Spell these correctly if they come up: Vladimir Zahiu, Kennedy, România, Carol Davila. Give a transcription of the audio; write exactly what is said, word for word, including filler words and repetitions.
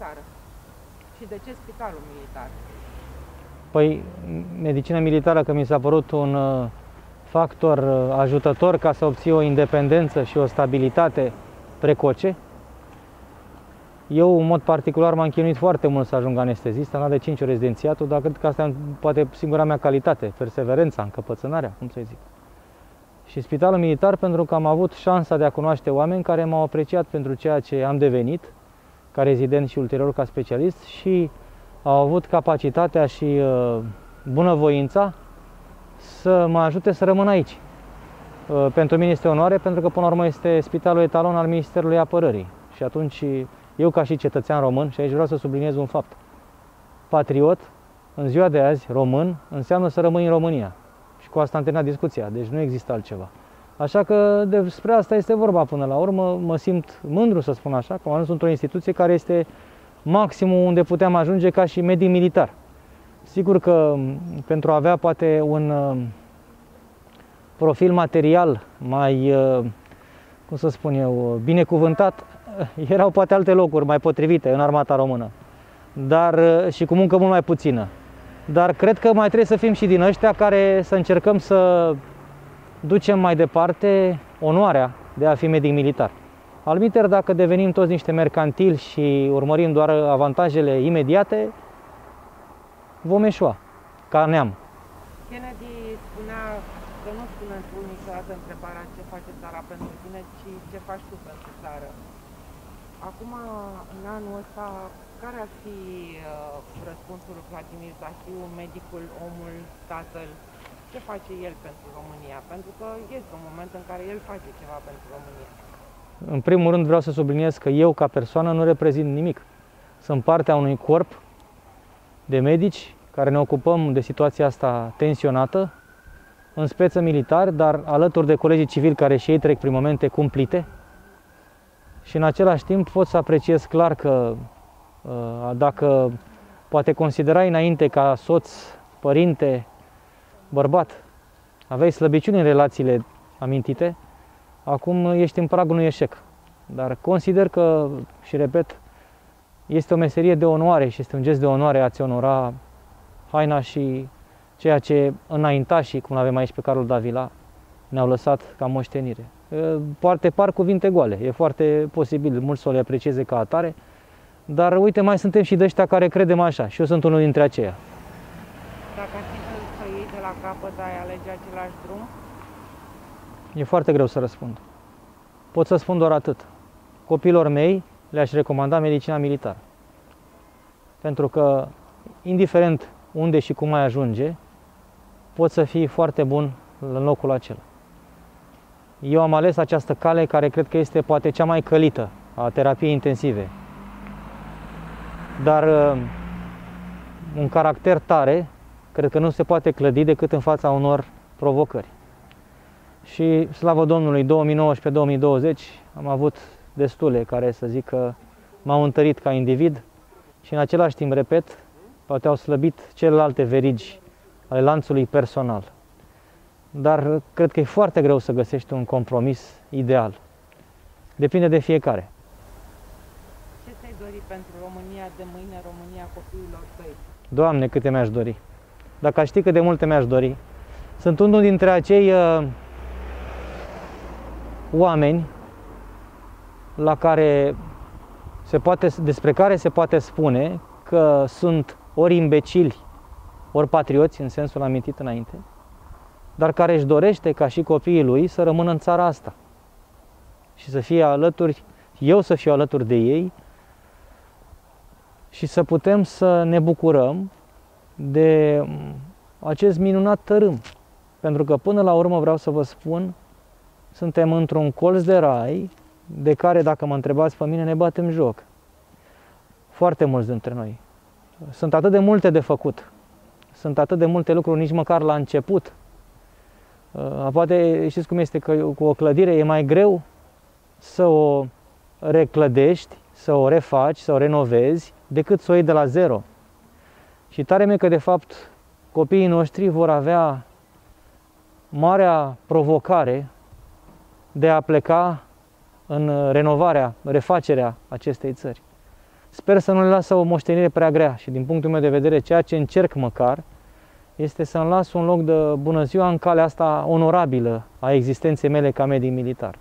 militară? Și de ce spitalul militar? Păi, medicina militară, că mi s-a părut un factor ajutător ca să obții o independență și o stabilitate precoce. Eu, în mod particular, m-am chinuit foarte mult să ajung anestezist, am dat de cinci ori rezidențiatul, dar cred că asta e poate singura mea calitate, perseverența, încăpățânarea, cum să zic. Și spitalul militar, pentru că am avut șansa de a cunoaște oameni care m-au apreciat pentru ceea ce am devenit, ca rezident și ulterior ca specialist, și au avut capacitatea și uh, bunăvoința să mă ajute să rămân aici. Uh, pentru mine este onoare, pentru că, până la urmă, este spitalul etalon al Ministerului Apărării. Și atunci, eu, ca și cetățean român, și aici vreau să subliniez un fapt, patriot, în ziua de azi, român, înseamnă să rămâi în România. Și cu asta am terminat discuția, deci nu există altceva. Așa că despre asta este vorba până la urmă, mă simt mândru să spun așa, că am ajuns într-o instituție care este maximul unde puteam ajunge ca și medic militar. Sigur că pentru a avea poate un profil material mai, cum să spun eu, binecuvântat, erau poate alte locuri mai potrivite în armata română, dar și cu muncă mult mai puțină. Dar cred că mai trebuie să fim și din ăștia care să încercăm să ducem mai departe onoarea de a fi medic militar. Altminteri, dacă devenim toți niște mercantili și urmărim doar avantajele imediate, vom eșua, ca neam. Kennedy spunea că nu spune niciodată întrebarea ce face țara pentru tine, ci ce faci tu pentru țară. Acum, în anul ăsta, care ar fi uh, răspunsul lui Vladimir Zahiu, medicul, omul, tatăl? Ce face el pentru România? Pentru că este un moment în care el face ceva pentru România. În primul rând vreau să subliniez că eu, ca persoană, nu reprezint nimic. Sunt partea unui corp de medici care ne ocupăm de situația asta tensionată, în speță militari, dar alături de colegii civili care și ei trec prin momente cumplite. Și în același timp pot să apreciez clar că dacă poate considerai înainte ca soț, părinte, bărbat, aveai slăbiciuni în relațiile amintite, acum ești în pragul unui eșec. Dar consider că, și repet, este o meserie de onoare și este un gest de onoare a-ți onora haina și ceea ce înaintașii, cum l-avem aici pe Carol Davila, ne-au lăsat ca moștenire. Poate par cuvinte goale, e foarte posibil mulți să le aprecieze ca atare, dar uite, mai suntem și de ăștia care credem așa și eu sunt unul dintre aceia. Dacă ar fi să iei de la capăt, ai alege același drum? E foarte greu să răspund. Pot să spun doar atât. Copilor mei le-aș recomanda medicina militară. Pentru că, indiferent unde și cum ai ajunge, poți să fii foarte bun în locul acela. Eu am ales această cale care cred că este poate cea mai călită a terapiei intensive. Dar un caracter tare, cred că nu se poate clădi decât în fața unor provocări. Și, slavă Domnului, două mii nouăsprezece două mii douăzeci am avut destule care, să zic, că m-au întărit ca individ și, în același timp, repet, poate au slăbit celelalte verigi ale lanțului personal. Dar cred că e foarte greu să găsești un compromis ideal. Depinde de fiecare. Ce ți-ai dori pentru România de mâine, România copiilor tăi? Doamne, câte mi-aș dori! Dacă aș ști cât de multe mi-aș dori. Sunt unul dintre acei uh, oameni la care se poate, despre care se poate spune că sunt ori imbecili, ori patrioți, în sensul amintit înainte, dar care își dorește, ca și copiii lui, să rămână în țara asta și să fie alături, eu să fiu alături de ei și să putem să ne bucurăm de acest minunat tărâm. Pentru că, până la urmă, vreau să vă spun, suntem într-un colț de rai de care, dacă mă întrebați pe mine, ne batem joc. Foarte mulți dintre noi. Sunt atât de multe de făcut. Sunt atât de multe lucruri, nici măcar la început. Poate știți cum este, că cu o clădire e mai greu să o reclădești, să o refaci, să o renovezi, decât să o iei de la zero. Și tare mi-e că, de fapt, copiii noștri vor avea marea provocare de a pleca în renovarea, refacerea acestei țări. Sper să nu le lasă o moștenire prea grea și din punctul meu de vedere, ceea ce încerc măcar este să-mi las un loc de bună ziua în calea asta onorabilă a existenței mele ca medic militar.